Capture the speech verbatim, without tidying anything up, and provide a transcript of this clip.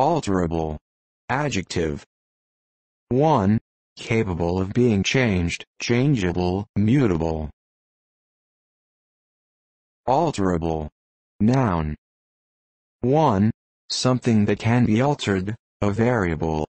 Alterable. Adjective. one. Capable of being changed, changeable, mutable. Alterable. Noun. one. Something that can be altered, a variable,